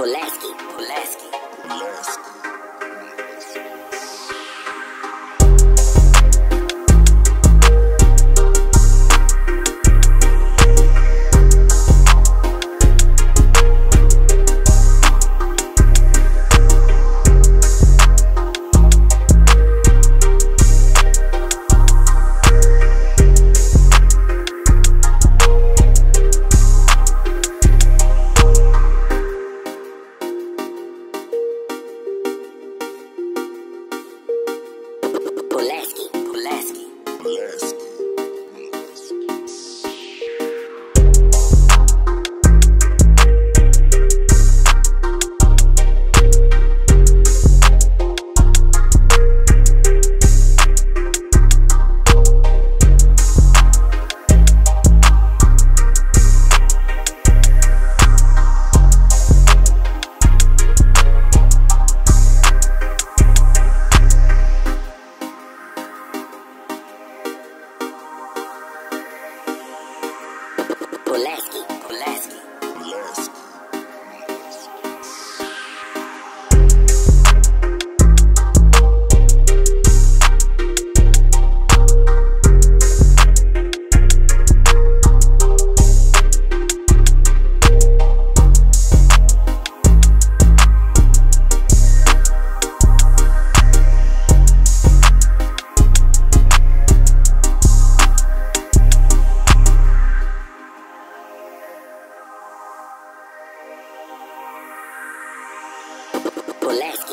Pulaski. Pulaski. Pulaski. Pulaski.